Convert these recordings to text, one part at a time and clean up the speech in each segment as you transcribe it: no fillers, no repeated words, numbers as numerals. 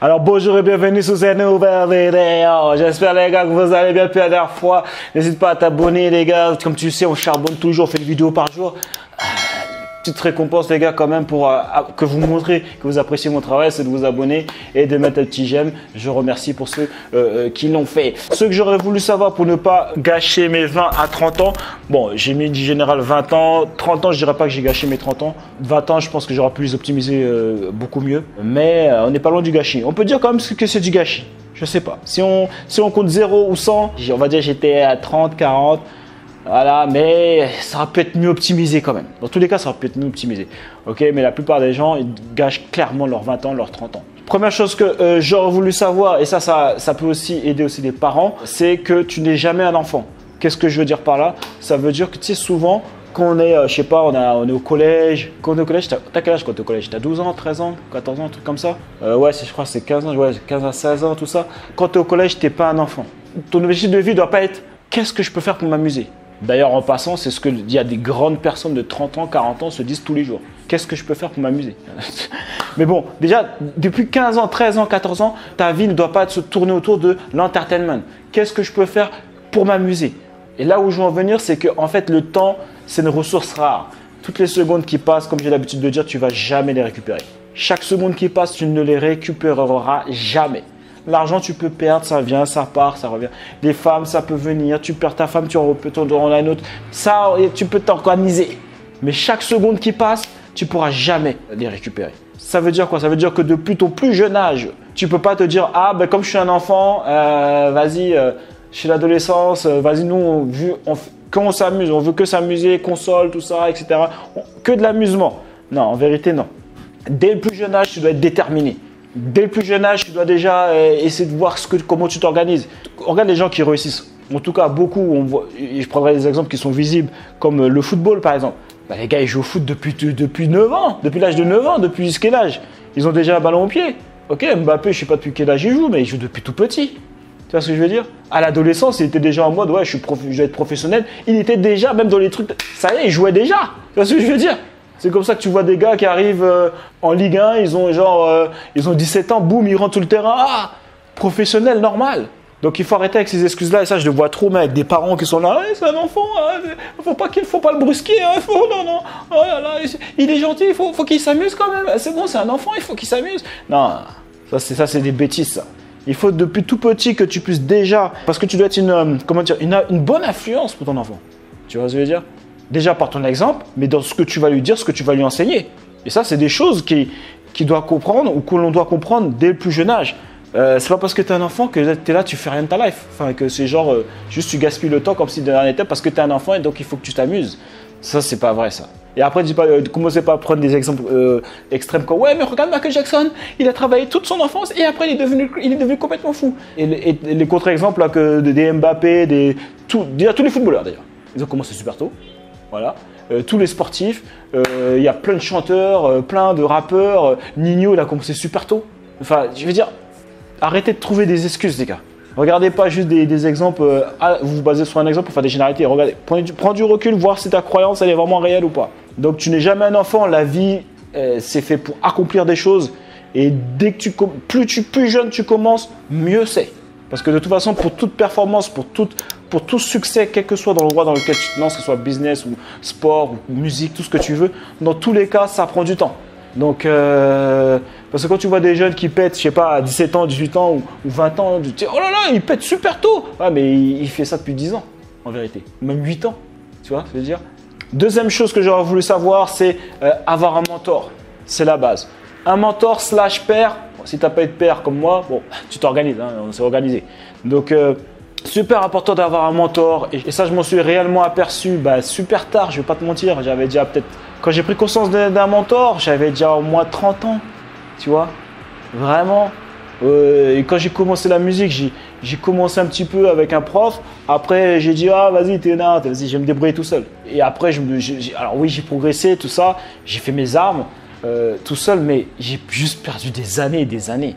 Alors bonjour et bienvenue sur cette nouvelle vidéo. J'espère les gars que vous allez bien depuis la dernière fois. N'hésite pas à t'abonner les gars. Comme tu sais, on charbonne toujours, on fait une vidéo par jour. Petite récompense les gars quand même pour que vous montrez que vous appréciez mon travail, c'est de vous abonner et de mettre un petit j'aime. Je remercie pour ceux qui l'ont fait. Ce que j'aurais voulu savoir pour ne pas gâcher mes 20 à 30 ans, bon j'ai mis du général 20 ans, 30 ans je dirais pas que j'ai gâché mes 30 ans, 20 ans je pense que j'aurais pu les optimiser beaucoup mieux, mais on n'est pas loin du gâchis. On peut dire quand même que c'est du gâchis, je sais pas. Si on compte 0 ou 100, on va dire j'étais à 30, 40. Voilà, mais ça aurait pu être mieux optimisé quand même. Dans tous les cas, ça aurait pu être mieux optimisé. Ok, mais la plupart des gens, ils gâchent clairement leurs 20 ans, leurs 30 ans. Première chose que j'aurais voulu savoir, et ça peut aussi aider aussi les parents, c'est que tu n'es jamais un enfant. Qu'est-ce que je veux dire par là? Ça veut dire que tu sais souvent, quand on est, je sais pas, on est au collège. Quand on est au collège, t'as quel âge quand t'es au collège? T'as 12 ans, 13 ans, 14 ans, un truc comme ça? Ouais, je crois que c'est 15 ans, ouais, 15 à 16 ans, tout ça. Quand t'es au collège, t'es pas un enfant. Ton objectif de vie doit pas être qu'est-ce que je peux faire pour m'amuser? D'ailleurs, en passant, c'est ce que il y a des grandes personnes de 30 ans, 40 ans se disent tous les jours. Qu'est-ce que je peux faire pour m'amuser? Mais bon, déjà, depuis 15 ans, 13 ans, 14 ans, ta vie ne doit pas se tourner autour de l'entertainment. Qu'est-ce que je peux faire pour m'amuser? Et là où je veux en venir, c'est que en fait, le temps, c'est une ressource rare. Toutes les secondes qui passent, comme j'ai l'habitude de dire, tu ne vas jamais les récupérer. Chaque seconde qui passe, tu ne les récupéreras jamais. L'argent, tu peux perdre, ça vient, ça part, ça revient. Les femmes, ça peut venir. Tu perds ta femme, tu en retournes à une autre. Ça, tu peux t'organiser. Mais chaque seconde qui passe, tu ne pourras jamais les récupérer. Ça veut dire quoi? Ça veut dire que depuis ton plus jeune âge, tu ne peux pas te dire « Ah, ben, comme je suis un enfant, vas-y, je suis l'adolescence, vas-y, nous, quand on s'amuse, on veut que s'amuser, console, tout ça, etc. Que de l'amusement. » Non, en vérité, non. Dès le plus jeune âge, tu dois être déterminé. Dès le plus jeune âge, tu dois déjà essayer de voir comment tu t'organises. Regarde les gens qui réussissent. En tout cas, beaucoup, je prendrai des exemples qui sont visibles, comme le football par exemple. Bah, les gars, ils jouent au foot depuis 9 ans, depuis l'âge de 9 ans, depuis quel âge? Ils ont déjà un ballon au pied. Ok, Mbappé, je ne sais pas depuis quel âge il joue, mais il joue depuis tout petit. Tu vois ce que je veux dire? À l'adolescence, il était déjà en mode, ouais, je vais être professionnel. Il était déjà, même dans les trucs, ça y est, il jouait déjà. Tu vois ce que je veux dire? C'est comme ça que tu vois des gars qui arrivent en Ligue 1, ils ont genre ils ont 17 ans, boum, ils rentrent sur le terrain, ah, professionnel, normal. Donc il faut arrêter avec ces excuses-là, et ça je le vois trop, mais avec des parents qui sont là, hey, c'est un enfant, hein, faut pas le brusquer, hein, non, oh là là, il est gentil, faut qu'il s'amuse quand même, c'est bon, c'est un enfant, il faut qu'il s'amuse. Non, ça c'est des bêtises, ça. Il faut depuis tout petit que tu puisses déjà, parce que tu dois être une bonne influence pour ton enfant, tu vois ce que je veux dire? Déjà par ton exemple, mais dans ce que tu vas lui dire, ce que tu vas lui enseigner. Et ça, c'est des choses qu'il doit comprendre ou que l'on doit comprendre dès le plus jeune âge. C'est pas parce que tu es un enfant que tu es là, tu fais rien de ta life. Enfin, que c'est genre, juste tu gaspilles le temps comme si de rien n'était parce que tu es un enfant et donc il faut que tu t'amuses. Ça, c'est pas vrai, ça. Et après, commencez pas à prendre des exemples extrêmes comme « Ouais, mais regarde Michael Jackson, il a travaillé toute son enfance et après, il est devenu complètement fou. » Et les contre-exemples des Mbappé, tous les footballeurs d'ailleurs. Ils ont commencé super tôt. Voilà, tous les sportifs, il y a plein de chanteurs, plein de rappeurs, Nino il a commencé super tôt. Enfin, je veux dire, arrêtez de trouver des excuses les gars. Regardez pas juste des exemples, vous vous basez sur un exemple pour faire des généralités. Regardez, prends du recul, voir si ta croyance elle est vraiment réelle ou pas. Donc tu n'es jamais un enfant, la vie c'est fait pour accomplir des choses. Et dès que plus jeune tu commences, mieux c'est. Parce que de toute façon, pour toute performance, pour tout succès, quel que soit dans le droit dans lequel tu te lances, que ce soit business ou sport ou musique, tout ce que tu veux, dans tous les cas, ça prend du temps. Donc, parce que quand tu vois des jeunes qui pètent, je sais pas, à 17 ans, 18 ans ou 20 ans, tu te dis, oh là là, il pète super tôt. Ah, mais il fait ça depuis 10 ans, en vérité, même 8 ans, tu vois, je veux dire. Deuxième chose que j'aurais voulu savoir, c'est avoir un mentor, c'est la base. Un mentor / père, si tu n'as pas eu de père comme moi, bon, tu t'organises, hein, on s'est organisé. Donc, super important d'avoir un mentor et ça je m'en suis réellement aperçu super tard, je vais pas te mentir, j'avais déjà peut-être, quand j'ai pris conscience d'un mentor, j'avais déjà au moins 30 ans, tu vois, vraiment. Et quand j'ai commencé la musique, j'ai commencé un petit peu avec un prof, après j'ai dit ah vas-y t'es nain, vas-y je vais me débrouiller tout seul. Et après, alors oui j'ai progressé, tout ça, j'ai fait mes armes tout seul mais j'ai juste perdu des années et des années.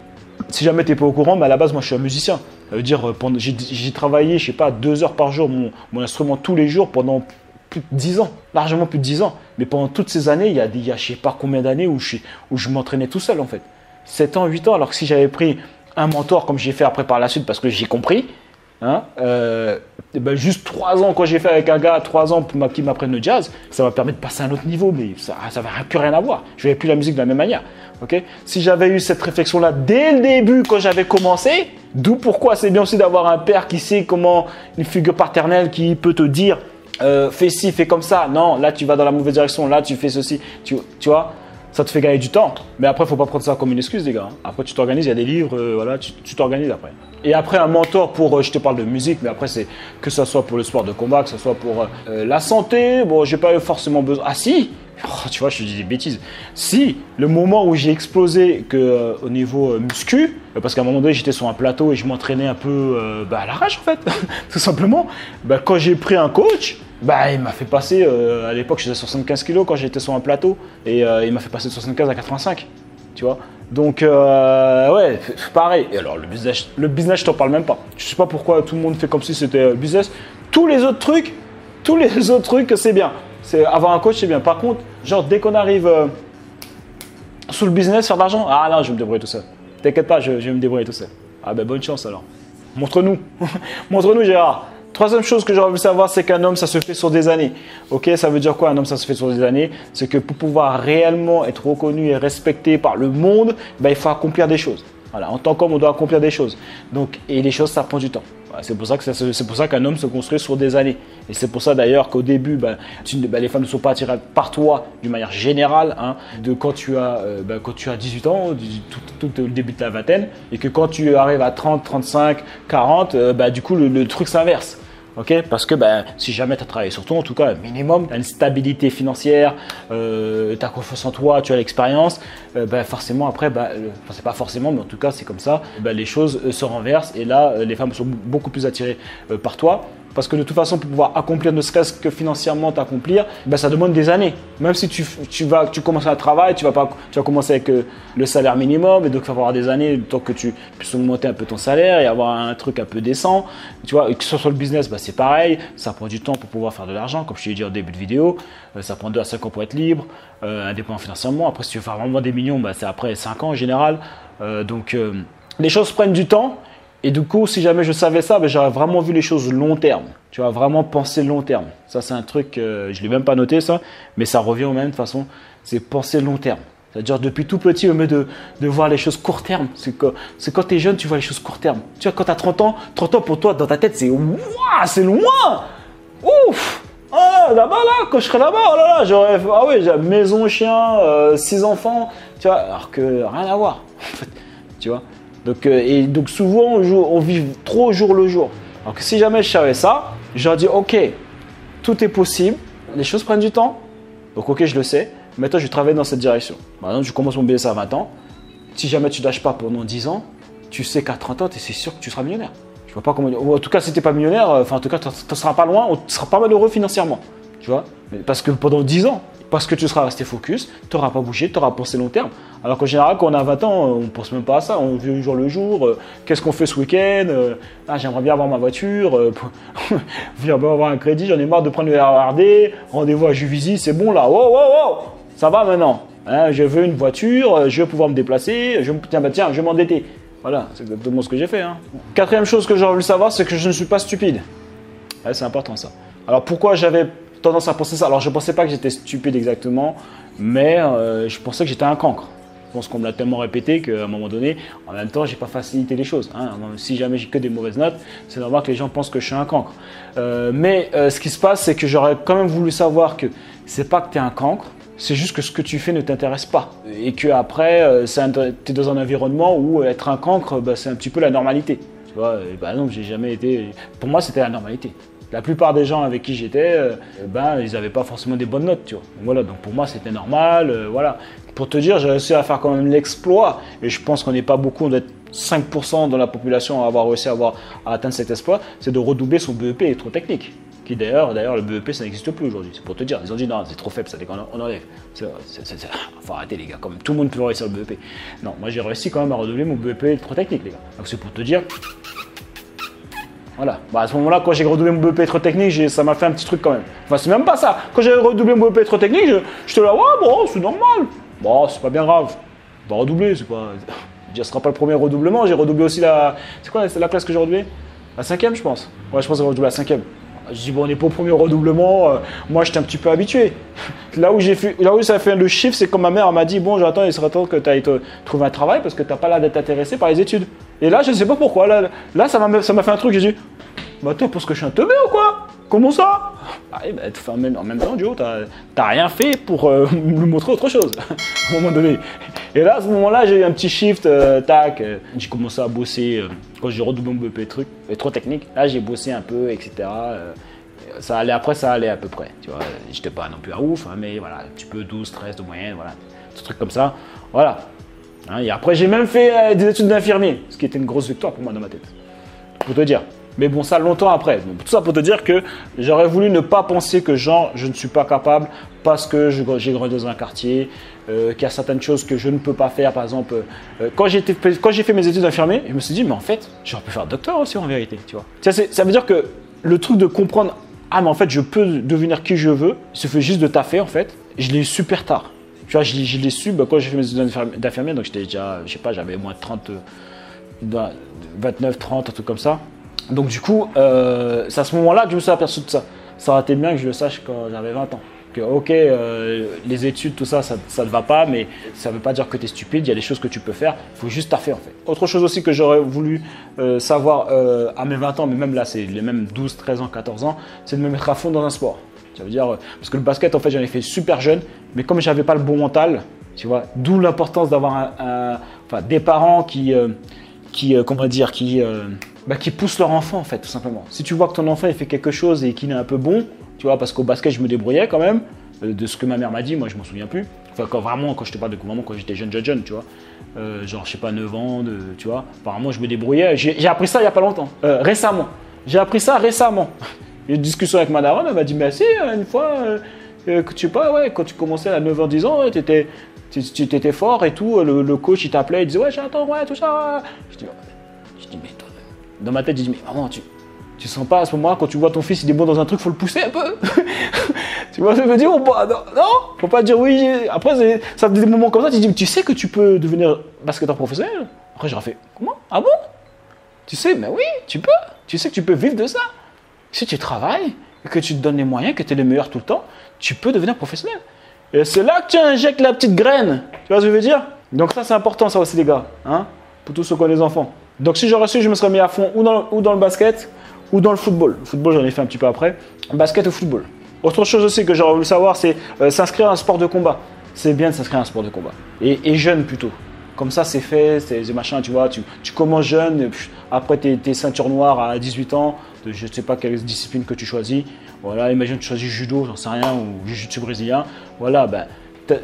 Si jamais tu n'es pas au courant, mais à la base, moi, je suis un musicien. Ça veut dire, j'ai travaillé, je ne sais pas, 2 heures par jour, mon instrument tous les jours pendant plus de 10 ans, largement plus de 10 ans. Mais pendant toutes ces années, il y a je ne sais pas combien d'années où je m'entraînais tout seul, en fait. 7 ans, 8 ans. Alors que si j'avais pris un mentor comme j'ai fait après par la suite parce que j'ai compris, hein, ben juste 3 ans quand j'ai fait avec un gars, 3 ans qui m'apprenne le jazz, ça m'a permis de passer à un autre niveau, mais ça n'avait plus rien à voir. Je n'avais plus la musique de la même manière. Okay, si j'avais eu cette réflexion-là dès le début quand j'avais commencé, d'où pourquoi c'est bien aussi d'avoir un père qui sait comment, une figure paternelle qui peut te dire fais ci, fais comme ça, non, là tu vas dans la mauvaise direction, là tu fais ceci, tu vois, ça te fait gagner du temps. Mais après, il ne faut pas prendre ça comme une excuse, les gars. Après, tu t'organises, il y a des livres, voilà, tu t'organises après. Et après, un mentor pour, je te parle de musique, mais après, c'est que ce soit pour le sport de combat, que ce soit pour la santé, bon, j'ai pas eu forcément besoin. Ah si, oh, tu vois, je te dis des bêtises. Si, le moment où j'ai explosé que, au niveau muscu, parce qu'à un moment donné, j'étais sur un plateau et je m'entraînais un peu à l'arrache, en fait, tout simplement. Bah, quand j'ai pris un coach, bah, il m'a fait passer, à l'époque, je faisais 75 kilos quand j'étais sur un plateau, et il m'a fait passer de 75 à 85, tu vois. Donc, ouais, pareil. Et alors, le business, je t'en parle même pas. Je sais pas pourquoi tout le monde fait comme si c'était business. Tous les autres trucs, c'est bien. Avoir un coach, c'est bien. Par contre, genre, dès qu'on arrive sous le business, faire de l'argent, ah non, je vais me débrouiller tout seul. T'inquiète pas, je vais me débrouiller tout seul. Ah ben, bonne chance alors. Montre-nous. Montre-nous, Gérard. Troisième chose que j'aurais voulu savoir, c'est qu'un homme, ça se fait sur des années. Ok, ça veut dire quoi un homme, ça se fait sur des années? C'est que pour pouvoir réellement être reconnu et respecté par le monde, bah, il faut accomplir des choses. Voilà, en tant qu'homme, on doit accomplir des choses. Donc, et les choses, ça prend du temps. Voilà, c'est pour ça qu'un homme se construit sur des années. Et c'est pour ça d'ailleurs qu'au début, les femmes ne sont pas attirées par toi d'une manière générale. Hein, quand tu as 18 ans, tout le début de la vingtaine, et que quand tu arrives à 30, 35, 40, du coup, le truc s'inverse. Okay, parce que si jamais tu as travaillé sur toi, en tout cas, minimum, tu as une stabilité financière, tu as confiance en toi, tu as l'expérience, forcément, après, c'est pas forcément, mais en tout cas, c'est comme ça, les choses se renversent et là, les femmes sont beaucoup plus attirées par toi. Parce que de toute façon, pour pouvoir accomplir, ne serait-ce que financièrement t'accomplir, ça demande des années. Même si tu commences un travail, tu vas commencer avec le salaire minimum, et donc il va falloir des années, le temps que tu puisses augmenter un peu ton salaire et avoir un truc un peu décent. Tu vois, et que ce soit sur le business, c'est pareil, ça prend du temps pour pouvoir faire de l'argent, comme je te l'ai dit au début de vidéo, ça prend 2 à 5 ans pour être libre, indépendant financièrement. Après, si tu veux faire vraiment des millions, c'est après 5 ans en général. Donc, les choses prennent du temps. Et du coup, si jamais je savais ça, j'aurais vraiment vu les choses long terme. Tu vas vraiment penser long terme. Ça, c'est un truc, je ne l'ai même pas noté ça, mais ça revient au même de toute façon, c'est penser long terme. C'est-à-dire depuis tout petit, au lieu de voir les choses court terme. C'est quand tu es jeune, tu vois les choses court terme. Tu vois, quand tu as 30 ans pour toi, dans ta tête, c'est waouh, c'est loin. Ouf, oh, là-bas, là, quand je serai là-bas, oh là là, j'aurais, ah oui, j'ai maison, chien, 6 enfants, tu vois, alors que rien à voir, en fait, tu vois. Donc souvent, on vit trop au jour le jour. Alors que si jamais je savais ça, j'aurais dit ok, tout est possible, les choses prennent du temps, donc ok, je le sais, maintenant je vais travailler dans cette direction. Maintenant, je commence mon business à 20 ans, si jamais tu ne lâches pas pendant 10 ans, tu sais qu'à 30 ans, c'est sûr que tu seras millionnaire. Je vois pas comment. En tout cas, si tu n'es pas millionnaire, enfin, en tout cas, tu ne seras pas loin, tu seras pas malheureux financièrement. Tu vois, parce que pendant 10 ans, parce que tu seras resté focus, tu n'auras pas bougé, tu auras pensé long terme. Alors qu'en général, quand on a 20 ans, on ne pense même pas à ça. On vit au jour le jour. Qu'est-ce qu'on fait ce week-end? Ah, j'aimerais bien avoir ma voiture. J'aimerais bien avoir un crédit. J'en ai marre de prendre le RERD. Rendez-vous à Juvisy, c'est bon là. Wow, wow, wow. Ça va maintenant. Hein, je veux une voiture, je veux pouvoir me déplacer. Tiens, je vais m'endetter. Voilà, c'est exactement ce que j'ai fait. Hein. Quatrième chose que j'aurais voulu savoir, c'est que je ne suis pas stupide. Ouais, c'est important ça. Alors pourquoi j'avais tendance à penser ça? Alors je pensais pas que j'étais stupide exactement, mais je pensais que j'étais un cancre. Je pense qu'on me l'a tellement répété qu'à un moment donné, en même temps, j'ai pas facilité les choses. Hein. Si jamais j'ai que des mauvaises notes, c'est normal que les gens pensent que je suis un cancre. Mais ce qui se passe, c'est que j'aurais quand même voulu savoir que c'est pas que tu es un cancre, c'est juste que ce que tu fais ne t'intéresse pas. Et qu'après, tu es dans un environnement où être un cancre, c'est un petit peu la normalité. Tu vois, non, j'ai jamais été. Pour moi, c'était la normalité. La plupart des gens avec qui j'étais, ils n'avaient pas forcément des bonnes notes, tu vois. Voilà, donc pour moi, c'était normal, voilà. Pour te dire, j'ai réussi à faire quand même l'exploit, et je pense qu'on n'est pas beaucoup, on doit être 5% dans la population à avoir réussi à atteindre cet exploit, c'est de redoubler son BEP électrotechnique. Qui d'ailleurs, le BEP, ça n'existe plus aujourd'hui, c'est pour te dire. Ils ont dit, non, c'est trop faible, ça on enlève. Faut arrêter, les gars, comme tout le monde peut réussir le BEP. Non, moi, j'ai réussi quand même à redoubler mon BEP électrotechnique, les gars. Donc c'est pour te dire. Voilà, à ce moment-là, quand j'ai redoublé mon BEP électrotechnique, ça m'a fait un petit truc quand même. Enfin, c'est même pas ça. Quand j'ai redoublé mon BEP électrotechnique, j'étais là, ouais, bon, c'est normal. Bon, c'est pas bien grave. va redoubler, c'est pas... Ce sera pas le premier redoublement, j'ai redoublé aussi la... C'est quoi la place que j'ai redoublée? La cinquième, je pense. Ouais, je pense que j'ai redoublé la cinquième. Je dis, bon, on n'est pas au premier redoublement, moi j'étais un petit peu habitué. Là où, là où ça a fait le chiffre, c'est quand ma mère m'a dit, bon, j'attends, il serait temps que tu ailles trouver un travail parce que tu n'as pas l'air d'être intéressé par les études. Et là, je ne sais pas pourquoi, là ça m'a fait un truc, j'ai dit, bah attends, parce que je suis un teubé ou quoi? Comment ça? Ah, et bah, en même temps, Joe, t'as rien fait pour nous montrer autre chose, à un moment donné. Et là, à ce moment-là, j'ai eu un petit shift, tac, j'ai commencé à bosser, quand j'ai redoublé mon BP truc, trop technique, là j'ai bossé un peu, etc. Ça allait, après ça allait à peu près, tu vois, j'étais pas non plus à ouf, hein, mais voilà, un petit peu 12, 13 de moyenne, voilà, ce truc comme ça, voilà. Hein, et après, j'ai même fait des études d'infirmier, ce qui était une grosse victoire pour moi dans ma tête, pour te dire. Mais bon, ça longtemps après. Donc, tout ça pour te dire que j'aurais voulu ne pas penser que genre je ne suis pas capable parce que j'ai grandi dans un quartier, qu'il y a certaines choses que je ne peux pas faire. Par exemple, quand j'ai fait mes études d'infirmier, je me suis dit mais en fait, j'aurais pu faire docteur aussi en vérité, tu vois. Ça veut dire que le truc de comprendre ah mais en fait je peux devenir qui je veux, il suffit juste de taffer en fait. Je l'ai eu super tard. Tu vois, je l'ai su bah, quand j'ai fait mes études d'infirmier, donc j'étais déjà, je sais pas, j'avais moins de 30, 29, 30, un truc comme ça. Donc du coup, c'est à ce moment-là que je me suis aperçu de ça. Ça aurait été bien que je le sache quand j'avais 20 ans. Que ok, les études, tout ça, ça ne va pas, mais ça ne veut pas dire que tu es stupide, il y a des choses que tu peux faire, il faut juste taffer en fait. Autre chose aussi que j'aurais voulu savoir à mes 20 ans, mais même là, c'est les mêmes 12, 13 ans, 14 ans, c'est de me mettre à fond dans un sport. Ça veut dire, parce que le basket, en fait, j'en ai fait super jeune, mais comme je n'avais pas le bon mental, tu vois, d'où l'importance d'avoir des parents qui poussent leur enfant en fait tout simplement. Si tu vois que ton enfant il fait quelque chose et qu'il est un peu bon, tu vois, parce qu'au basket je me débrouillais quand même, de ce que ma mère m'a dit, moi je m'en souviens plus. Enfin quand je te parle de vraiment quand j'étais jeune, tu vois, genre je sais pas 9 ans, tu vois, apparemment je me débrouillais, j'ai appris ça il n'y a pas longtemps, récemment, j'ai appris ça récemment. J'ai eu une discussion avec ma daronne, elle m'a dit mais si, une fois, tu sais pas, ouais, quand tu commençais à 9 ans, 10 ans, ouais, tu étais fort et tout, le coach il t'appelait, il disait ouais j'attends, ouais tout ça, je dis mais toi, dans ma tête, je dis, mais maman, tu sens pas à ce moment-là, quand tu vois ton fils, il est bon dans un truc, faut le pousser un peu. Tu vois ce que je veux dire ou pas? Non, faut pas dire oui. Après, ça fait des moments comme ça, tu dis, tu sais que tu peux devenir basketteur professionnel? Après, j'aurais fait, comment? Ah bon? Tu sais, mais oui, tu peux. Tu sais que tu peux vivre de ça. Si tu travailles, que tu te donnes les moyens, que tu es le meilleur tout le temps, tu peux devenir professionnel. Et c'est là que tu injectes la petite graine. Tu vois ce que je veux dire? Donc ça, c'est important, ça aussi, les gars, hein, pour tous ceux qui ont les enfants. Donc si j'aurais su, je me serais mis à fond ou dans le basket ou dans le football. Le football, j'en ai fait un petit peu après. Basket ou football. Autre chose aussi que j'aurais voulu savoir, c'est s'inscrire à un sport de combat. C'est bien de s'inscrire à un sport de combat. Et jeune plutôt. Comme ça, c'est fait, c'est machin, tu vois. Tu commences jeune, après t'es ceinture noire à 18 ans, je ne sais pas quelle discipline que tu choisis. Voilà, imagine que tu choisis judo, j'en sais rien, ou jiu-jitsu brésilien. Voilà, ben,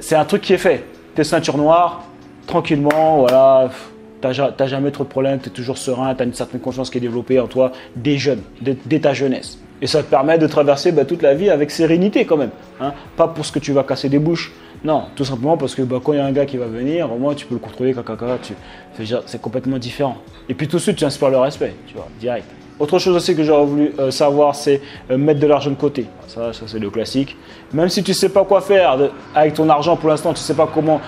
c'est un truc qui est fait. T'es ceinture noire, tranquillement, voilà. T'as jamais trop de problèmes, t'es toujours serein, t'as une certaine confiance qui est développée en toi dès ta jeunesse. Et ça te permet de traverser bah, toute la vie avec sérénité quand même. Hein. Pas parce que tu vas casser des bouches, non, tout simplement parce que bah, quand il y a un gars qui va venir, au moins tu peux le contrôler, c'est complètement différent. Et puis tout de suite, tu inspires le respect, tu vois, direct. Autre chose aussi que j'aurais voulu savoir, c'est mettre de l'argent de côté. Ça c'est le classique. Même si tu ne sais pas quoi faire avec ton argent pour l'instant, tu ne sais pas comment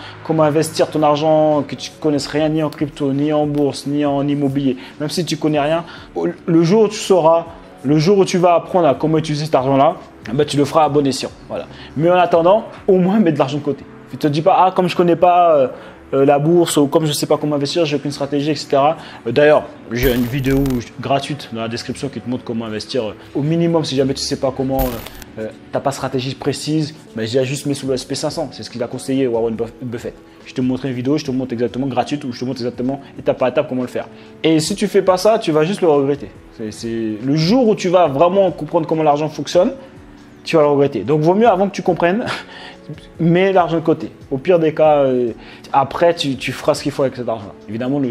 investir ton argent, que tu ne connaisses rien ni en crypto, ni en bourse, ni en immobilier. Même si tu ne connais rien, le jour où tu sauras, le jour où tu vas apprendre à comment utiliser cet argent-là, ben, tu le feras à bon escient. Voilà. Mais en attendant, au moins mettre de l'argent de côté. Tu ne te dis pas, ah, comme je ne connais pas… la bourse ou comme je ne sais pas comment investir, j'ai aucune stratégie, etc. D'ailleurs, j'ai une vidéo gratuite dans la description qui te montre comment investir. Au minimum, si jamais tu ne sais pas comment, tu n'as pas de stratégie précise, mais j'ai juste mis sous le SP500. C'est ce qu'il a conseillé Warren Buffett. Je te montre une vidéo, je te montre exactement gratuite où je te montre exactement étape par étape comment le faire. Et si tu ne fais pas ça, tu vas juste le regretter. C'est le jour où tu vas vraiment comprendre comment l'argent fonctionne, tu vas le regretter. Donc, vaut mieux avant que tu comprennes. Mets l'argent de côté. Au pire des cas, après, tu feras ce qu'il faut avec cet argent. Évidemment,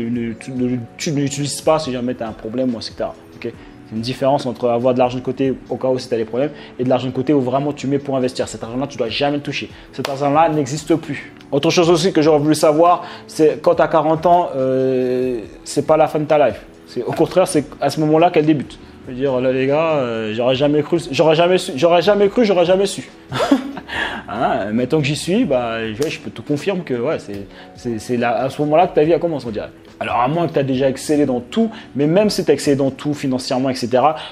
tu ne l'utilises pas si jamais tu as un problème, etc. Okay, c'est une différence entre avoir de l'argent de côté au cas où si tu as des problèmes et de l'argent de côté où vraiment tu mets pour investir. Cet argent-là, tu ne dois jamais le toucher. Cet argent-là n'existe plus. Autre chose aussi que j'aurais voulu savoir, c'est quand tu as 40 ans, ce n'est pas la fin de ta life. Au contraire, c'est à ce moment-là qu'elle débute. Je veux dire, là les gars, j'aurais jamais cru, j'aurais jamais su. Hein, maintenant que j'y suis, bah, je peux te confirmer que ouais, c'est à ce moment-là que ta vie a commencé, on dirait. Alors à moins que tu as déjà excellé dans tout, mais même si tu as excellé dans tout financièrement, etc.,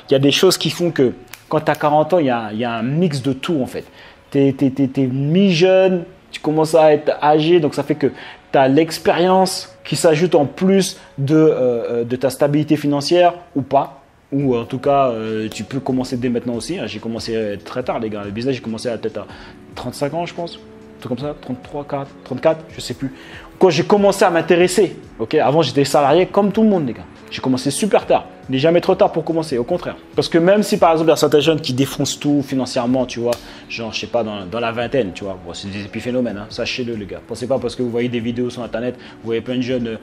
il y a des choses qui font que quand tu as 40 ans, il y a un mix de tout en fait. Tu es mi-jeune, tu commences à être âgé, donc ça fait que tu as l'expérience qui s'ajoute en plus de ta stabilité financière ou pas. Ou en tout cas, tu peux commencer dès maintenant aussi. J'ai commencé très tard, les gars. Le business, j'ai commencé à peut-être à 35 ans, je pense. Un truc comme ça, 34, je sais plus. Quand j'ai commencé à m'intéresser, okay, avant j'étais salarié comme tout le monde, les gars. J'ai commencé super tard. Il n'est jamais trop tard pour commencer, au contraire. Parce que même si par exemple, il y a certains jeunes qui défoncent tout financièrement, tu vois, genre, je sais pas, dans la vingtaine, tu vois, bon, c'est des épiphénomènes, hein, sachez-le, les gars. Pensez pas parce que vous voyez des vidéos sur internet, vous voyez plein de jeunes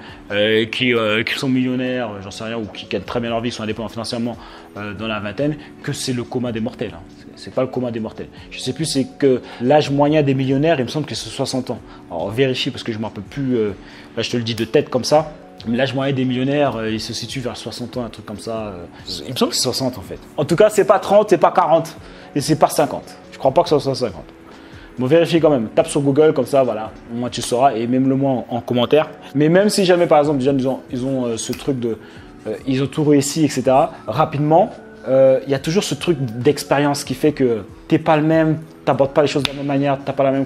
qui sont millionnaires, j'en sais rien, ou qui gagnent très bien leur vie, qui sont indépendants financièrement dans la vingtaine, que c'est le commun des mortels. Hein. C'est pas le commun des mortels. Je sais plus, c'est que l'âge moyen des millionnaires, il me semble que c'est 60 ans. Alors, vérifie parce que je m'en rappelle plus, là, je te le dis de tête comme ça. L'âge moyen des millionnaires, il se situe vers 60 ans, un truc comme ça. Il me semble que c'est 60 en fait. En tout cas, c'est pas 30, c'est pas 40 et c'est pas 50. Je crois pas que ce soit 50. Bon, vérifie quand même. Tape sur Google comme ça, voilà. Au moins tu sauras et même le moins en commentaire. Mais même si jamais par exemple, déjà ils ont ce truc de. Ils ont tout réussi, etc. Rapidement, il y a toujours ce truc d'expérience qui fait que t'es pas le même. T'abordes pas les choses de la même manière, t'as pas la même...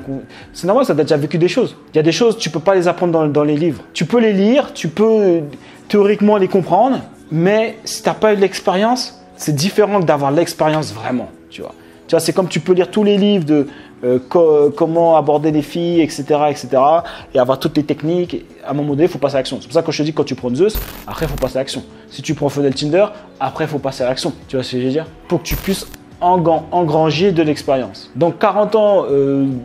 C'est normal, ça t'a déjà vécu des choses. Il y a des choses, tu peux pas les apprendre dans les livres. Tu peux les lire, tu peux théoriquement les comprendre, mais si t'as pas eu de l'expérience, c'est différent d'avoir l'expérience vraiment, tu vois. Tu vois, c'est comme tu peux lire tous les livres de comment aborder les filles, etc., et avoir toutes les techniques. À un moment donné, il faut passer à l'action. C'est pour ça que je te dis, quand tu prends Zeus, après, il faut passer à l'action. Si tu prends Funnel Tinder, après, il faut passer à l'action. Tu vois ce que je veux dire? Pour que tu puisses engranger de l'expérience. Donc 40 ans,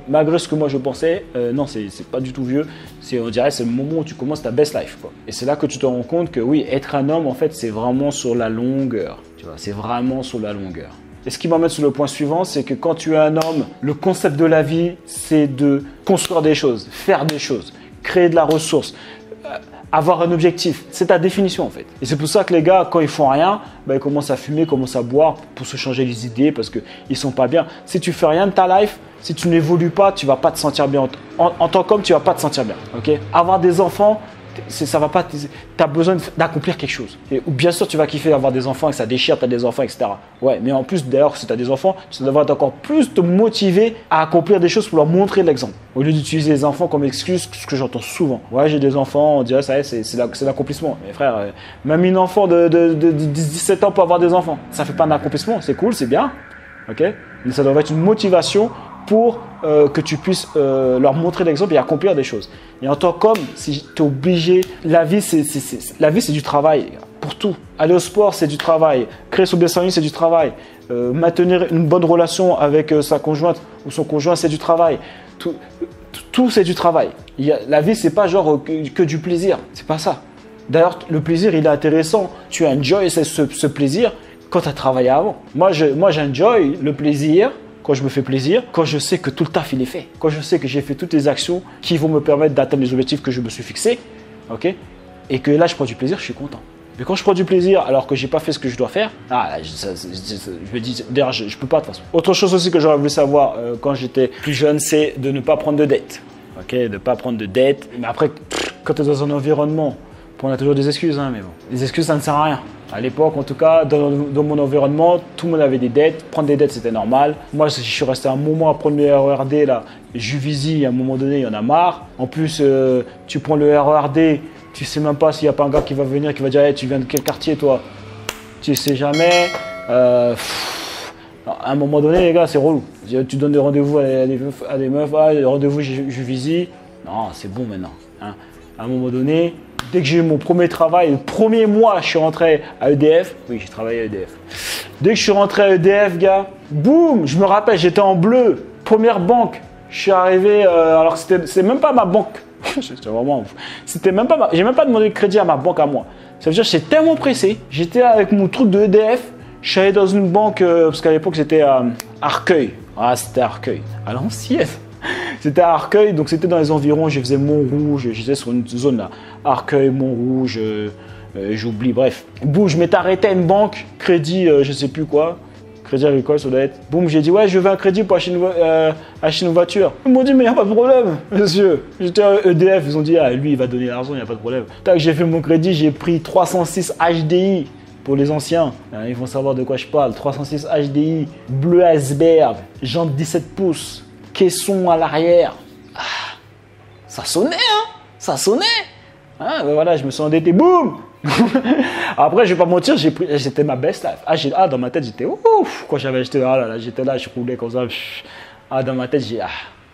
malgré ce que moi je pensais, non, c'est pas du tout vieux. On dirait c'est le moment où tu commences ta best life, quoi. Et c'est là que tu te rends compte que oui, être un homme en fait, c'est vraiment sur la longueur. Tu vois, c'est vraiment sur la longueur. Et ce qui m'emmène sur le point suivant, c'est que quand tu es un homme, le concept de la vie, c'est de construire des choses, faire des choses, créer de la ressource. Avoir un objectif, c'est ta définition en fait. Et c'est pour ça que les gars, quand ils font rien, bah, ils commencent à fumer, commencent à boire pour se changer les idées parce qu'ils ne sont pas bien. Si tu fais rien de ta life, si tu n'évolues pas, tu ne vas pas te sentir bien. En tant qu'homme, tu ne vas pas te sentir bien. Okay ? Avoir des enfants, ça va pas. Tu as besoin d'accomplir quelque chose. Ou bien sûr, tu vas kiffer d'avoir des enfants et que ça déchire, tu as des enfants, etc. Ouais, mais en plus, d'ailleurs, si tu as des enfants, ça devrait encore plus te motiver à accomplir des choses pour leur montrer l'exemple. Au lieu d'utiliser les enfants comme excuse, ce que j'entends souvent. Ouais, j'ai des enfants, on dirait, ça y est, c'est l'accomplissement. Mais frère, même une enfant de 17 ans peut avoir des enfants. Ça fait pas un accomplissement, c'est cool, c'est bien. Ok ? Mais ça devrait être une motivation pour que tu puisses leur montrer l'exemple et accomplir des choses. Et en tant qu'homme, si tu es obligé, la vie, c'est du travail pour tout. Aller au sport, c'est du travail. Créer son business en ligne, c'est du travail. Maintenir une bonne relation avec sa conjointe ou son conjoint, c'est du travail. Tout c'est du travail. La vie, c'est pas genre que du plaisir. C'est pas ça. D'ailleurs, le plaisir, il est intéressant. Tu enjoy ce plaisir quand tu as travaillé avant. Moi, j'enjoy le plaisir quand je me fais plaisir, quand je sais que tout le taf il est fait, quand je sais que j'ai fait toutes les actions qui vont me permettre d'atteindre les objectifs que je me suis fixés, ok, et que là je prends du plaisir, je suis content. Mais quand je prends du plaisir alors que j'ai pas fait ce que je dois faire, je me dis, d'ailleurs je peux pas de toute façon. Autre chose aussi que j'aurais voulu savoir quand j'étais plus jeune, c'est de ne pas prendre de dettes, ok, de pas prendre de dettes. Mais après, quand tu es dans un environnement, on a toujours des excuses, hein, mais bon, les excuses ça ne sert à rien. À l'époque, en tout cas, dans mon environnement, tout le monde avait des dettes. Prendre des dettes, c'était normal. Moi, je suis resté un moment à prendre le RERD, là. Juvisy, à un moment donné, il y en a marre. En plus, tu prends le RERD, tu sais même pas s'il n'y a pas un gars qui va venir, qui va dire hey, « tu viens de quel quartier, toi ?» Tu sais jamais. Non, à un moment donné, les gars, c'est relou. Tu donnes des rendez-vous à des meufs. « Ah, rendez-vous Juvisy. » Non, c'est bon maintenant. Hein. À un moment donné… Dès que j'ai eu mon premier travail, le premier mois, je suis rentré à EDF. Oui, j'ai travaillé à EDF. Dès que je suis rentré à EDF, gars, boum, je me rappelle, j'étais en bleu. Première banque, je suis arrivé, alors que c'était même pas ma banque. C'était vraiment ouf. C'était même pas ma... J'ai même pas demandé de crédit à ma banque à moi. Ça veut dire que j'étais tellement pressé. J'étais avec mon truc de EDF. Je suis allé dans une banque, parce qu'à l'époque, c'était à Arcueil. Ah, c'était Arcueil. À l'ancienne. C'était à Arcueil, donc c'était dans les environs, je faisais Montrouge, j'étais sur une zone là, Arcueil, Montrouge, j'oublie, bref. Boum, je m'étais arrêté à une banque, crédit, je sais plus quoi, Crédit Agricole, ça doit être. Boum, j'ai dit, ouais, je veux un crédit pour acheter une voiture. Ils m'ont dit, mais il n'y a pas de problème, monsieur. J'étais à EDF, ils ont dit, ah, lui, il va donner l'argent, il n'y a pas de problème. Tac, j'ai fait mon crédit, j'ai pris 306 HDI pour les anciens. Ils vont savoir de quoi je parle. 306 HDI, bleu iceberg, jante 17 pouces, caisson à l'arrière. Ah, ça sonnait, hein? Ça sonnait. Ah, ben voilà, je me suis endetté, boum. Après, je vais pas mentir, j'étais ma best life. Ah, dans ma tête, j'étais ouf. Quand j'avais acheté, ah là là, j'étais là, je roulais comme ça. Ah, dans ma tête,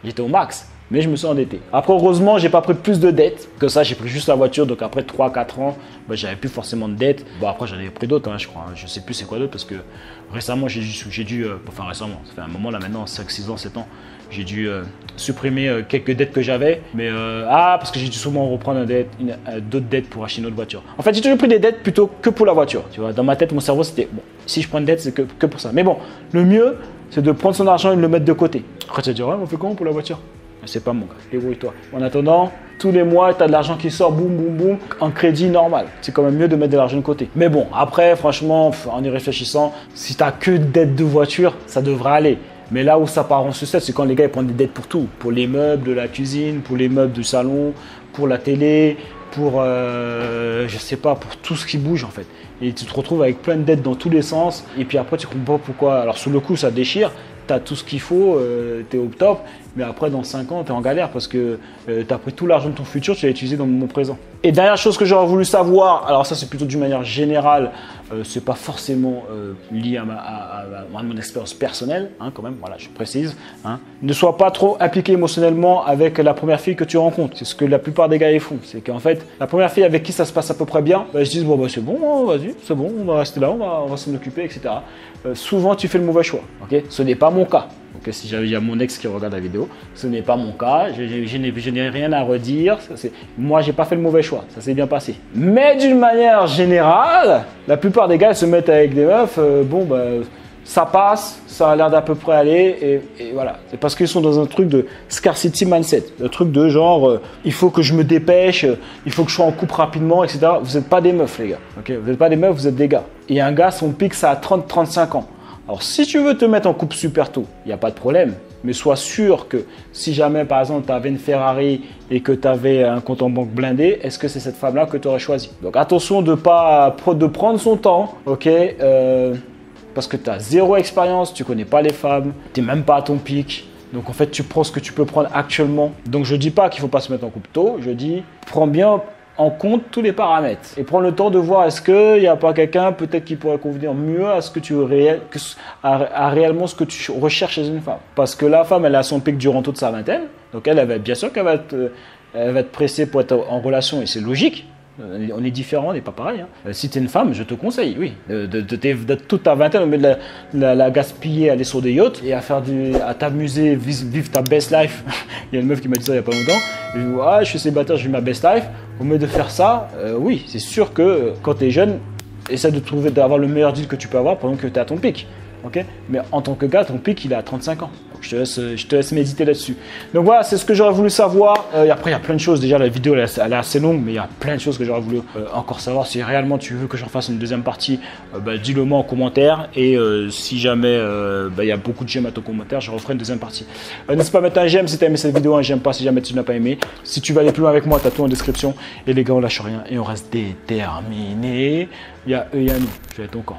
j'étais au max. Mais je me suis endetté. Après, heureusement, j'ai pas pris plus de dettes que ça. J'ai pris juste la voiture. Donc après 3-4 ans, bah, j'avais plus forcément de dettes. Bon, après, j'en avais pris d'autres, hein, je crois. Hein. Je sais plus c'est quoi d'autre parce que récemment, j'ai dû... enfin, récemment, ça fait un moment là maintenant, 5, 6 ans, 7 ans. J'ai dû supprimer quelques dettes que j'avais. Mais parce que j'ai dû souvent reprendre d'autres dettes pour acheter une autre voiture. En fait, j'ai toujours pris des dettes plutôt que pour la voiture. Tu vois, dans ma tête, mon cerveau, c'était... Bon, si je prends une dette, c'est que pour ça. Mais bon, le mieux, c'est de prendre son argent et de le mettre de côté. Après, tu vas dire, ouais, on fait comment pour la voiture? C'est pas mon gars, débrouille-toi. En attendant, tous les mois, tu as de l'argent qui sort, boum, boum, boum, en crédit normal. C'est quand même mieux de mettre de l'argent de côté. Mais bon, après, franchement, en y réfléchissant, si tu n'as que dette de voiture, ça devrait aller. Mais là où ça part en sucette, c'est quand les gars ils prennent des dettes pour tout. Pour les meubles de la cuisine, pour les meubles du salon, pour la télé, pour, je sais pas, pour tout ce qui bouge en fait. Et tu te retrouves avec plein de dettes dans tous les sens. Et puis après, tu comprends pas pourquoi. Alors, sous le coup, ça déchire. Tu as tout ce qu'il faut, tu es au top, mais après dans 5 ans, tu es en galère parce que tu as pris tout l'argent de ton futur, tu l'as utilisé dans mon présent. Et dernière chose que j'aurais voulu savoir, alors ça c'est plutôt d'une manière générale, c'est pas forcément lié à mon expérience personnelle, hein, quand même, voilà, je précise, hein. Ne sois pas trop impliqué émotionnellement avec la première fille que tu rencontres. C'est ce que la plupart des gars ils font, c'est qu'en fait, la première fille avec qui ça se passe à peu près bien, bah, ils se disent, bon, bah, c'est bon, vas-y, c'est bon, on va rester là, on va s'en occuper, etc. Souvent, tu fais le mauvais choix, ok? Ce n'est pas mon cas. Okay, si j'avais déjà mon ex qui regarde la vidéo, ce n'est pas mon cas, je n'ai rien à redire, moi j'ai pas fait le mauvais choix, ça s'est bien passé. Mais d'une manière générale, la plupart des gars se mettent avec des meufs, bon bah ça passe, ça a l'air d'à peu près aller et voilà. C'est parce qu'ils sont dans un truc de scarcity mindset, un truc de genre il faut que je me dépêche, il faut que je sois en couple rapidement, etc. Vous n'êtes pas des meufs les gars, okay, vous n'êtes pas des meufs, vous êtes des gars. Et un gars, son pic ça à 30-35 ans. Alors, si tu veux te mettre en couple super tôt, il n'y a pas de problème. Mais sois sûr que si jamais, par exemple, tu avais une Ferrari et que tu avais un compte en banque blindé, est-ce que c'est cette femme-là que tu aurais choisi? Donc, attention de pas prendre son temps, ok, parce que tu as zéro expérience, tu ne connais pas les femmes, tu n'es même pas à ton pic. Donc, en fait, tu prends ce que tu peux prendre actuellement. Donc, je ne dis pas qu'il ne faut pas se mettre en couple tôt. Je dis, prends bien en compte tous les paramètres et prends le temps de voir est-ce qu'il n'y a pas quelqu'un peut-être qui pourrait convenir mieux à ce que tu réellement ce que tu recherches chez une femme. Parce que la femme, elle a son pic durant toute sa vingtaine, donc bien sûr qu'elle va te presser pour être en relation et c'est logique. On est différents, on n'est pas pareil. Hein. Si tu es une femme, je te conseille, oui, de toute ta vingtaine, au lieu de la gaspiller, aller sur des yachts et à t'amuser, vivre ta best life. Il y a une meuf qui m'a dit ça il n'y a pas longtemps. Je dis, ah, je suis célibataire, je vis ma best life. Au lieu de faire ça, oui, c'est sûr que quand tu es jeune, essaie d'avoir le meilleur deal que tu peux avoir pendant que tu es à ton pic. Okay, mais en tant que gars, ton pic, il est à 35 ans. Donc, je te laisse méditer là-dessus. Donc voilà, c'est ce que j'aurais voulu savoir. Et après, il y a plein de choses. Déjà, la vidéo, elle est assez longue, mais il y a plein de choses que j'aurais voulu encore savoir. Si réellement tu veux que j'en fasse une deuxième partie, dis-le moi en commentaire. Et si jamais il y a beaucoup de j'aime à ton commentaire, je referai une deuxième partie. N'hésite pas à mettre un j'aime si tu as aimé cette vidéo, un j'aime pas si jamais tu n'as pas aimé. Si tu veux aller plus loin avec moi, tu as tout en description. Et les gars, on lâche rien et on reste déterminés. Il y a eux, il y a nous. Je vais être au camp.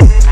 right back.